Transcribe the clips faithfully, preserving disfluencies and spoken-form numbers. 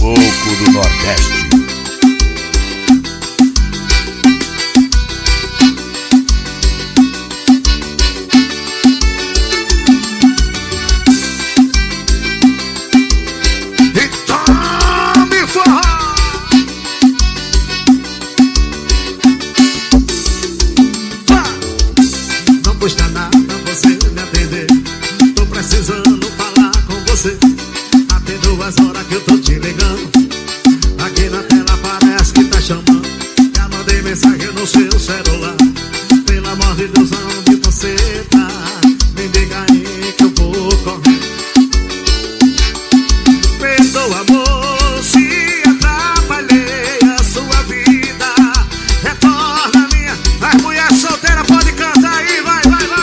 pouco do Nordeste. Até duas horas que eu tô te ligando, aqui na tela parece que tá chamando. Já mandei mensagem no seu celular, pelo amor de Deus, onde você tá? Me diga aí que eu vou correr. Perdoa, amor, se atrapalhei a sua vida. Retorna minha, as mulheres solteiras podem cantar aí, vai, vai, vai.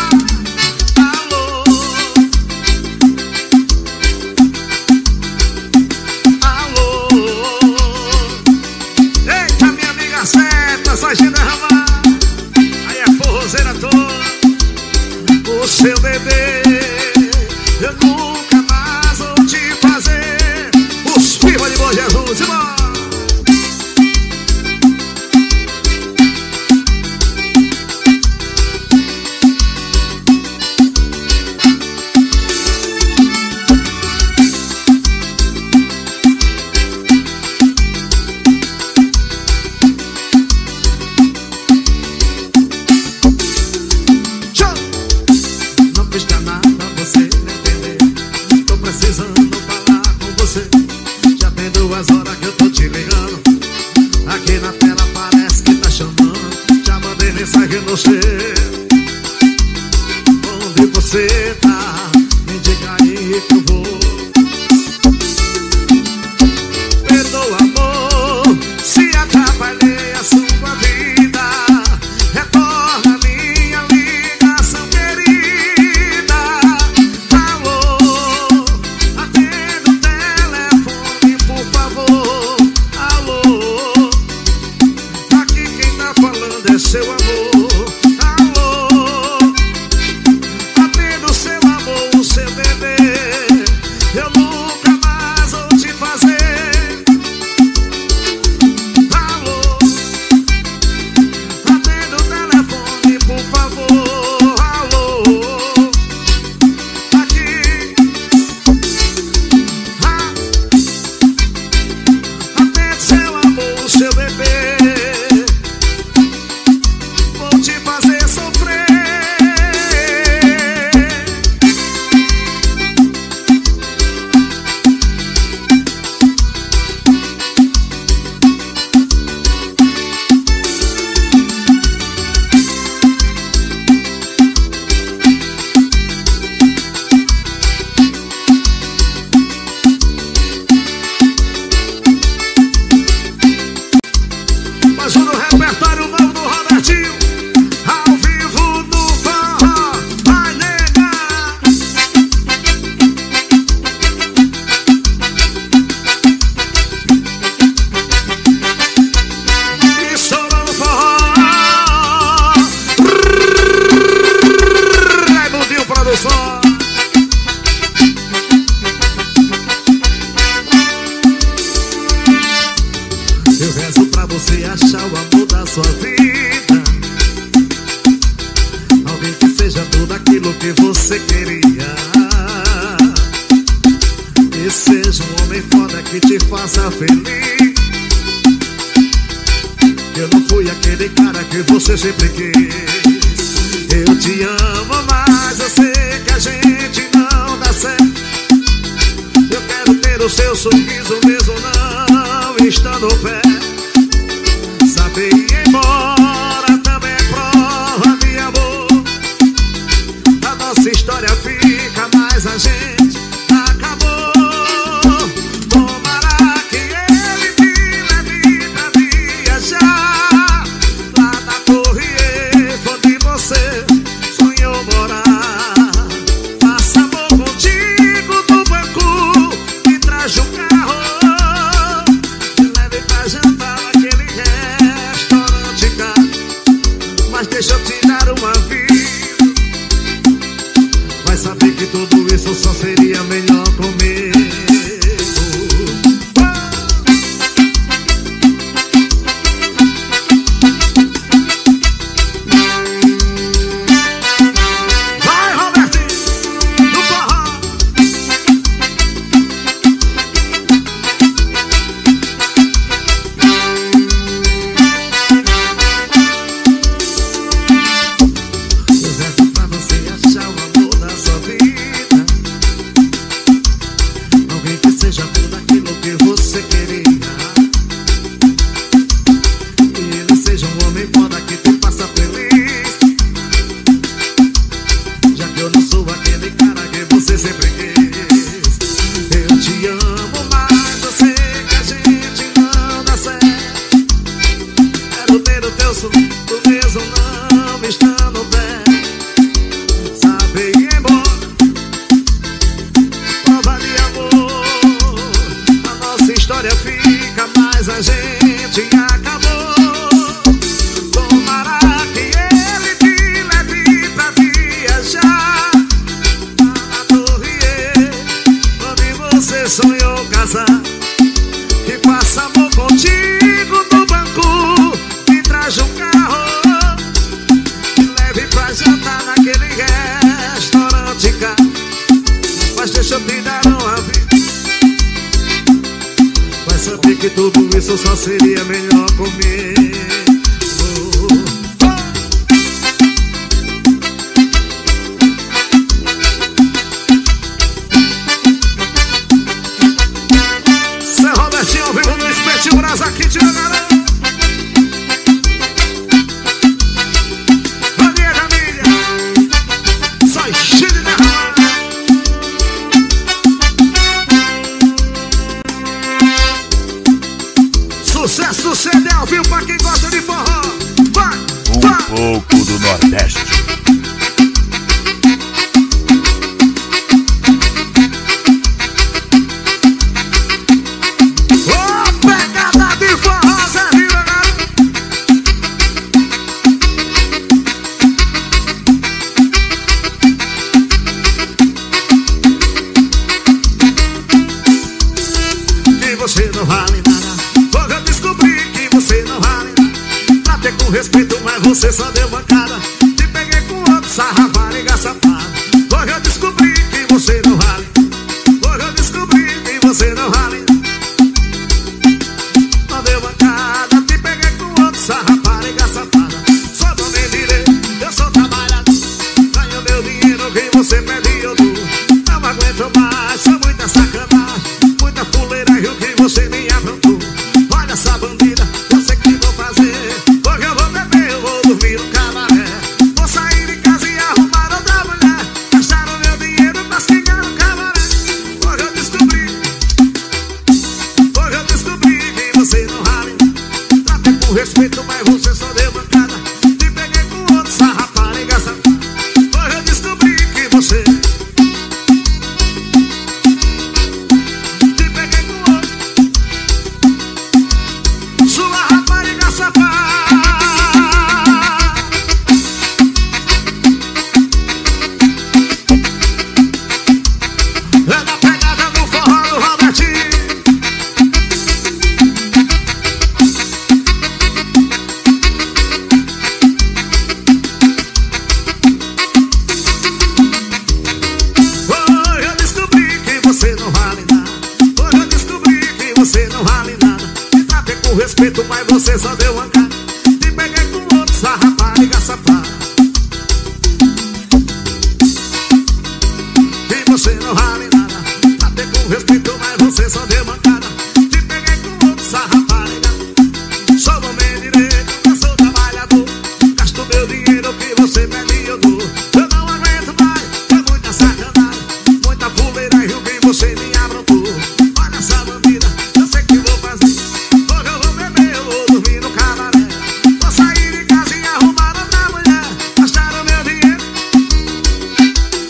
Seu bebê, eu nunca mais vou te fazer. Os filhos de bom Jesus, irmão. Duas horas que eu tô te ligando, aqui na tela parece que tá chamando. Já mandei mensagem no seu, onde você tá? Me diga aí que eu vou. Perdoa, amor, se atrapalhei a sua vida. Retorna a minha ligação querida. Alô, atenda o telefone, por favor. Alô, aqui quem tá falando é seu amor. Alô, atendo seu amor, seu bebê. Eu nunca mais vou te fazer. Alô, atendo o telefone, por favor. Alô, aqui. Atende seu amor, seu bebê. Vou te fazer sofrer. Mais um no repertório novo do Robertinho, ao vivo no forró. Vai, nega! E solo no forró, Raimundinho Produção. Eu rezo pra você achar o amor da sua vida, alguém que seja tudo aquilo que você queria, que seja um homem foda que te faça feliz. Eu não fui aquele cara que você sempre quis. Eu te amo, mas eu sei que a gente não dá certo. Eu quero ter o seu sorriso mesmo não estando perto. Saber ir embora também é prova de amor. A nossa história fica, mas a gente acabou. Tomara que ele me leve pra viajar, lá na Torre Eiffel, onde você sonhou morar. Faça amor contigo no banco e traz um carro. Me leve pra jantar naquele restaurante caro. você sonhou casar, que faça amor contigo no banco, que traja um carro, que leve pra jantar naquele restaurante cá. Mas deixa eu te dar um aviso, mas saber que tudo isso só seria melhor comigo. Um pouco do Nordeste. Ô, pegada de forró, Zé Ribeiro. Que você não vale nada, logo eu descobri que você não vale nada. Tratei com respeito, mas você só deu bancada. Te peguei com outro sarrafado e gaçapado. Logo eu descobri que você não vale. Logo eu descobri que você não vale. Só deu bancada. Te peguei com outro sarrafado e gaçapado. Só não me direi, eu sou trabalhador. Ganho meu dinheiro, que você pede eu dou. Não aguento mais, sou muita sacanagem. Muita fuleira e o que você me aprontou. Olha essa bandida, eu sei que vou fazer. Respeito, mas você só deu bancada. Te peguei com outro sarrapado e gaçapado. Hoje eu descobri que você. Te peguei com outro sarrapado e gaçapado. É da pegada do forró do Robertinho. Respeito, mas você só deu bancada. Te peguei com outro sarrapado e gaçapado. E você não vale nada. Até com respeito, mas você só deu bancada. Te peguei com outro sarrapado e gaçapado. Sou do meio direito, eu sou trabalhador. Gasto meu dinheiro que você pede e eu dou. Eu não aguento mais, é muita sacanagem. Muita fuleira e o que você me aprontou. Olha essa bandida, eu sei que vou fazer.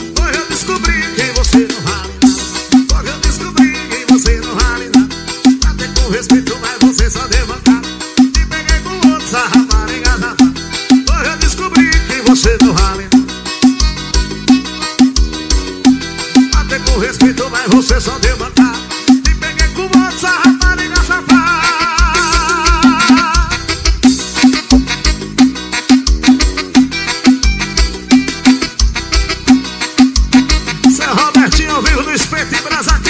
Respeito, mas você só deu bancada. Te peguei com outro sarrapado e gaçapado. Hoje eu descobri que você não vale. Até com respeito, mas você só deu bancada. Te peguei com outro sarrapado e gaçapado. Seu Robertinho ao vivo no espeto e brasa aqui.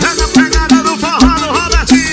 É na pegada do forró do Robertinho.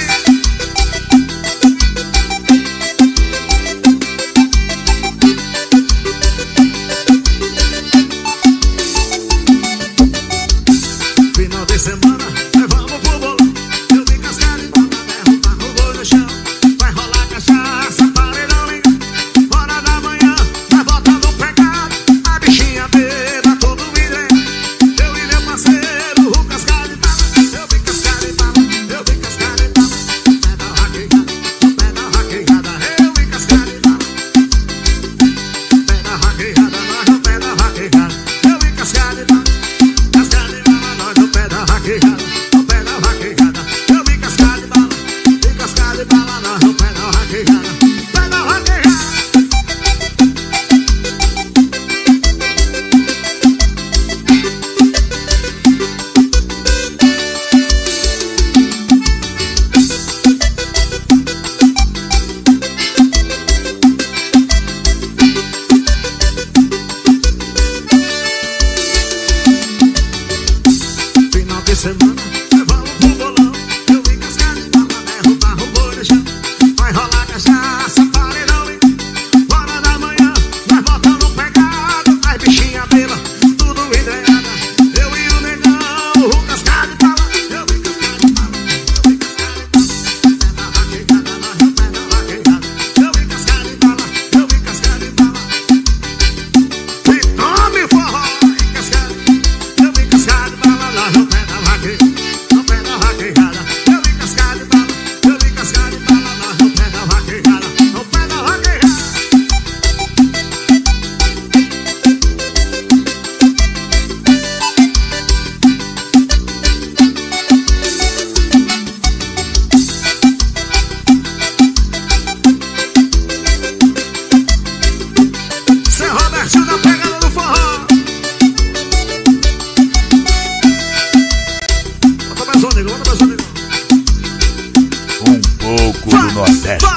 pouco do Nordeste.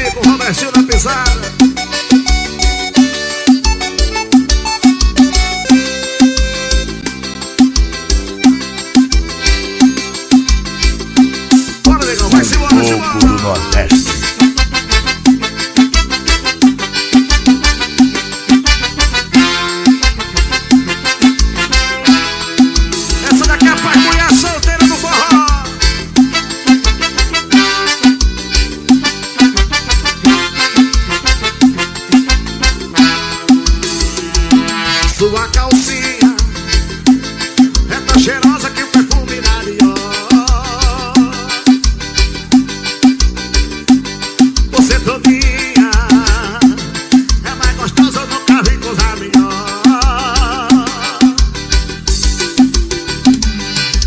aqui com o Robertinho na pisada. Bora, negão, vai se embora, vai se embora. Um pouco do Nordeste. Sua calcinha é tão cheirosa que o perfume narior. Você todinha é mais gostosa, eu nunca vi coisa melhor.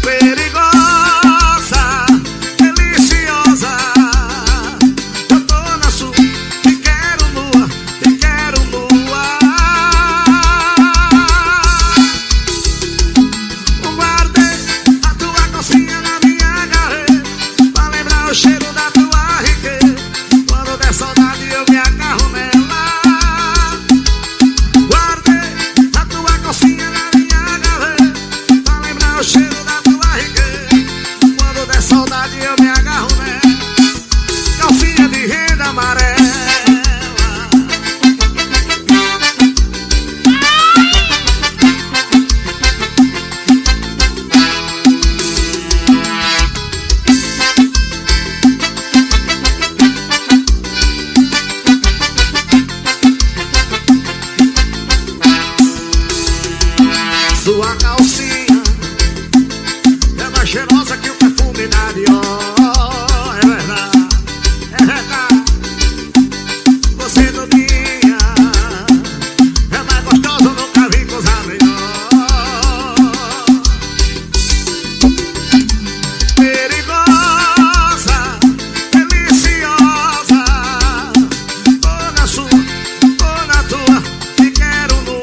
Perigosa, deliciosa, eu tô na sua, te quero nua, te quero nua. Sua calcinha é mais cheirosa que o perfume da Dior. É verdade, é verdade. Você do dia é mais gostosa, eu nunca vi coisa melhor. Perigosa, deliciosa, tô na sua, tô na tua, te quero nua.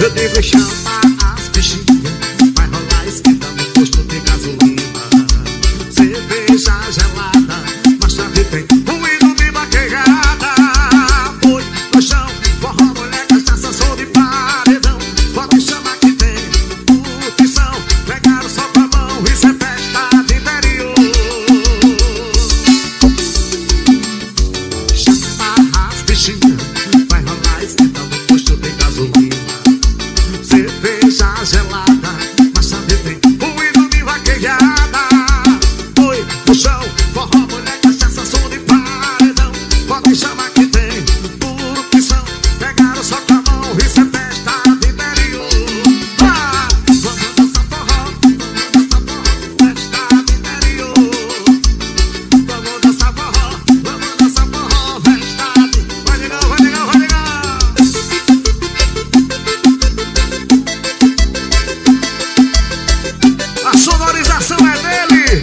Eu devo chamar as bichinhas, vai rolar esquenta no posto de gasolina. Cerveja gelada, mas também tem um hino de vaquejada. Foi no chão, forró, mulher, cachaça, som de paredão. Pode chamar que tem curtição, pegaram só pra mão, isso é festa de interior. Chamar as bichinhas, vai rolar esquenta no posto de gasolina. Cerveja gelada, mas sabe bem, um hino de vaquejada. Oi, no chão, forró, mulher, cachaça, som de paredão. Podem chamar que tem curtição, pegaram só com a mão, isso é festa de interior. Ah, vamos dançar forró, vamos dançar forró, festa de interior. Vamos dançar forró, vamos dançar forró, festa de... Vai de novo, vai de novo, vai de novo. A sonorização é dele.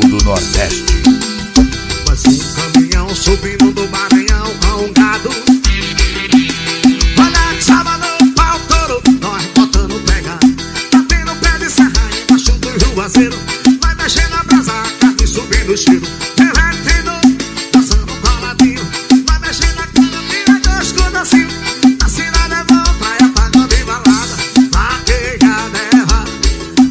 pouco do Nordeste. Mas um caminhão subindo do Maranhão alongado. Olha que sábado, pau, touro, nós botando pega. Batendo pé de serra e baixo do juazeiro. Vai mexendo a brasa, carne subindo o cheiro. Derretendo, passando coladinho. Vai mexendo a cana, tira dois codacinhos. A cidade é bom, praia, pagando e balada. Vaqueia derra.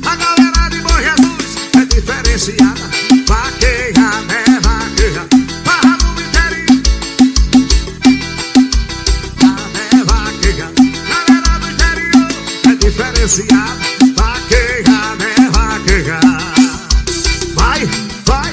A galera de Bom Jesus é diferenciada. Vaqueia derra. Vaqueia, né, vaqueia. Vai, vai.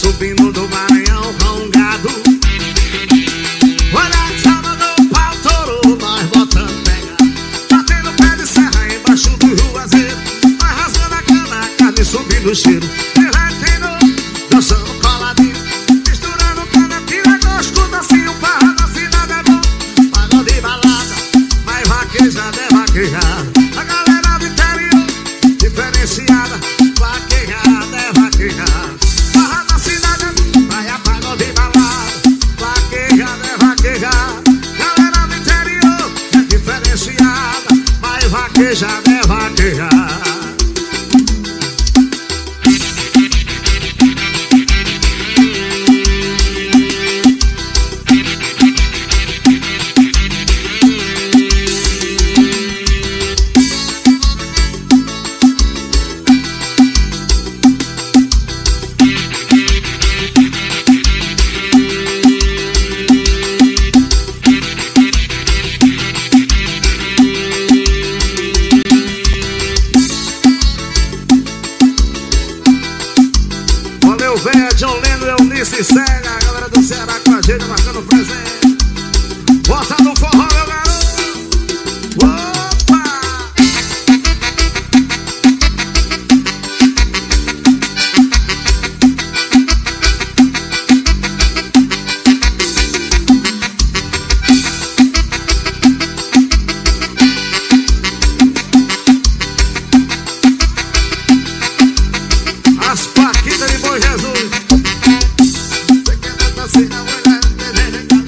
Subindo do Maranhão alongado. Olha que sábado, pau, touro, nós botando pega. Batendo pé de serra embaixo do juazeiro. Nós rasgando a cana, carne subindo o cheiro. Derretendo, dançando coladinho. Misturando cana, pira, gosto, docinho. Farra da cidade é bom, pagando e balada. Mas vaqueja, né, vaqueja. A galera do interior, diferenciada. Vaqueja, né, vaqueja. Vaqueja, né, vaqueja. Véia, John Lendo, Eunice e Célia, a galera do Ceará com a gente, marcando presente. Bota no forró, meu garoto. Opa! As Paquitas de Bom Jesus. Você quer dançar, você não vai entender.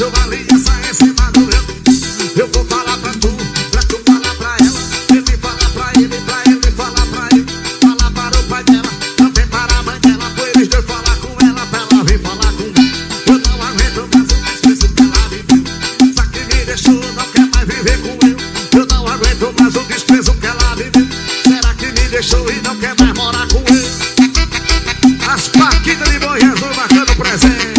eu valei essa receba do eu. Eu vou falar pra tu, pra tu falar pra ela. Ele falar pra ele, pra ele falar pra ele. Falar para o pai dela, também para a mãe dela. Pois eles dois falar com ela, pra ela vir falar com mim. Eu não aguento mais o desprezo que ela me deu. Só que me deixou, não quer mais viver com eu. Eu não aguento mais o desprezo que ela me deu. Será que me deixou e não quer mais morar com eu? As Paquitas de Boi Azul marcando presente.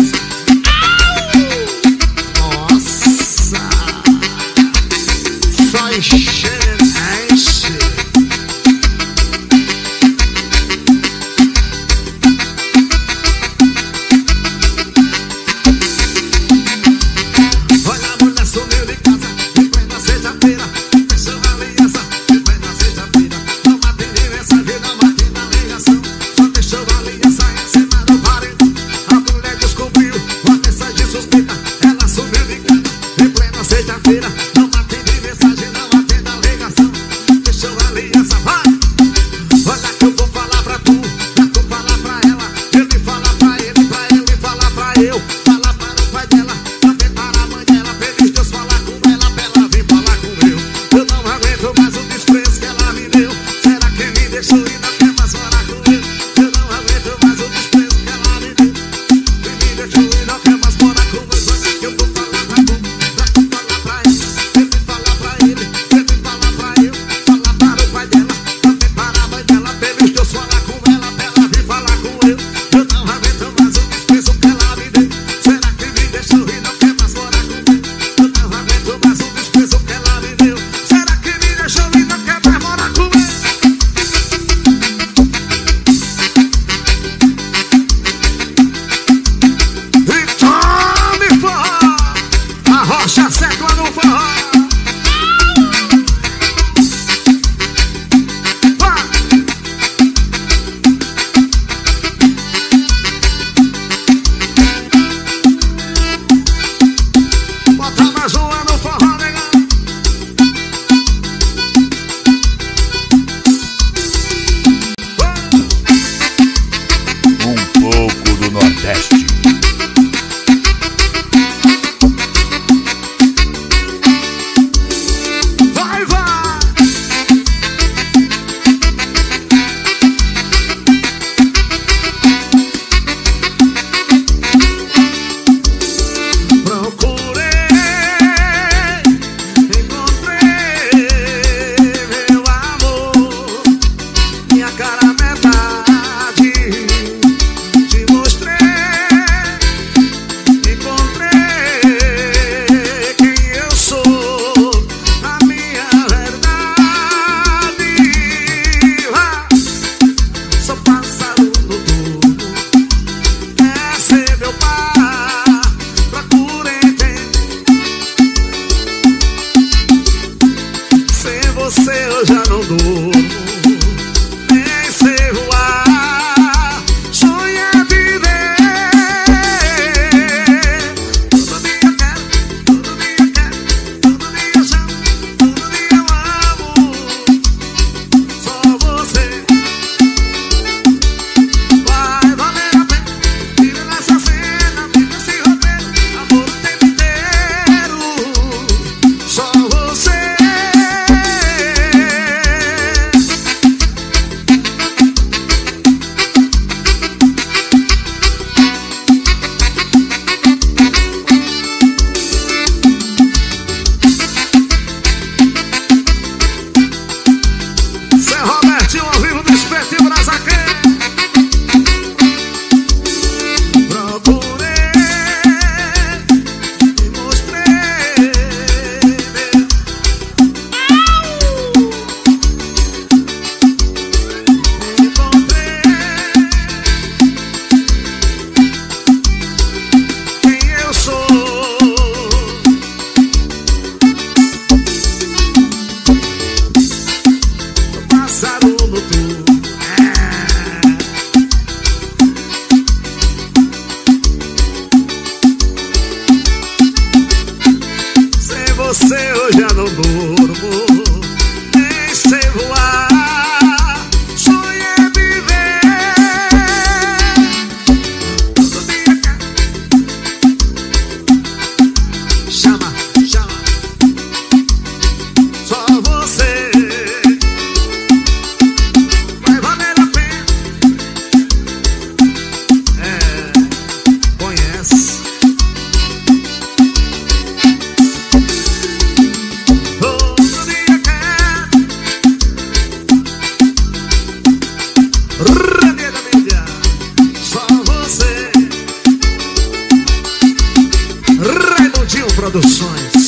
Vandinho Produções.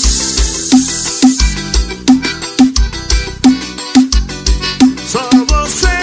Só você.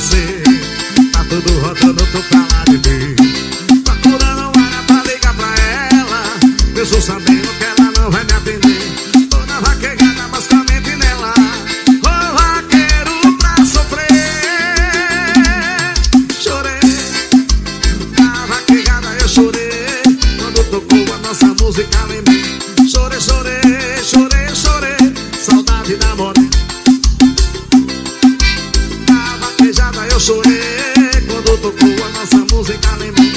você. Tá tudo rodando, tô pra lá de mim. Procura não era pra ligar pra ela. Mesmo sabendo que ela não vai me atender. Toda vaquejada, mas com a mente nela. Ô vaqueiro pra sofrer. Chorei. Na vaquejada eu chorei. Quando tocou a nossa música, lembrei. Chorei, chorei, chorei, chorei. Saudade da morena. Chorei quando tocou a nossa música, lembrei.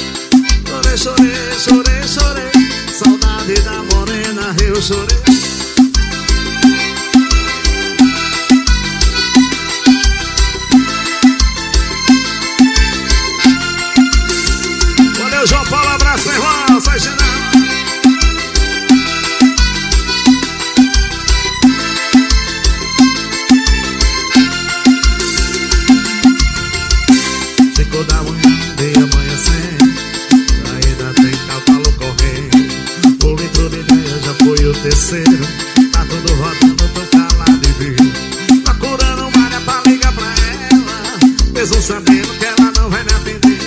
Chorei, chorei, chorei, chorei. Saudade da morena, eu chorei. Valeu, João Paulo, abraço, meu irmão. Sai, Gina. Tá tudo rodando, tô calado e vivo. Procurando uma área pra ligar pra ela. Mesmo sabendo que ela não vai me atender.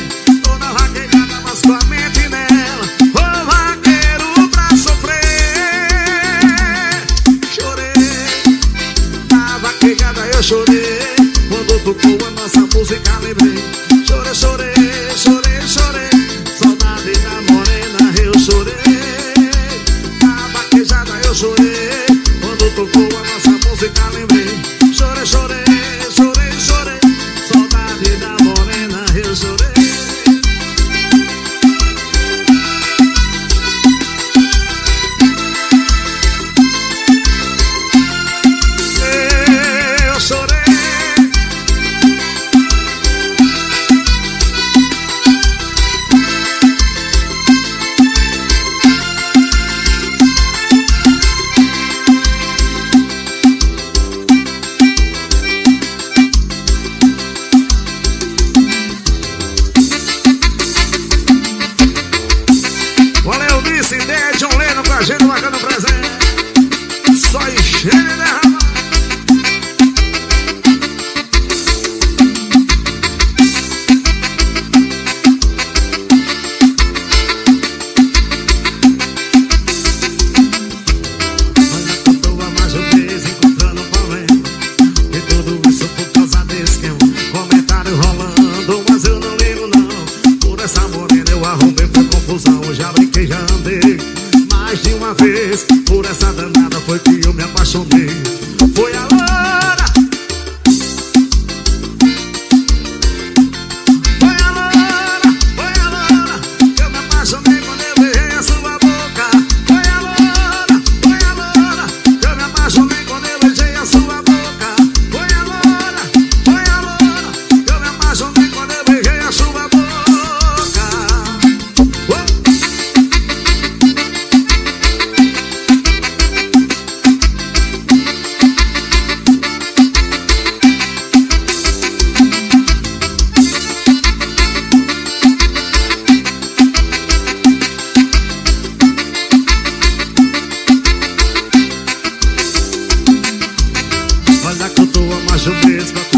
Tô na vaquejada, mas com a mente nela. Ô vaqueiro pra sofrer. Chorei. Na vaquejada eu chorei. Quando tocou a nossa música, lembrei. Chorei, chorei, chorei, chorei. Saudade da morena, eu chorei. Chorei, quando tocou a nossa música, lembrei. Chorei, chorei, chorei, chorei. Saudade da morena, eu chorei. Eu Olha que eu tô há mais de um mês.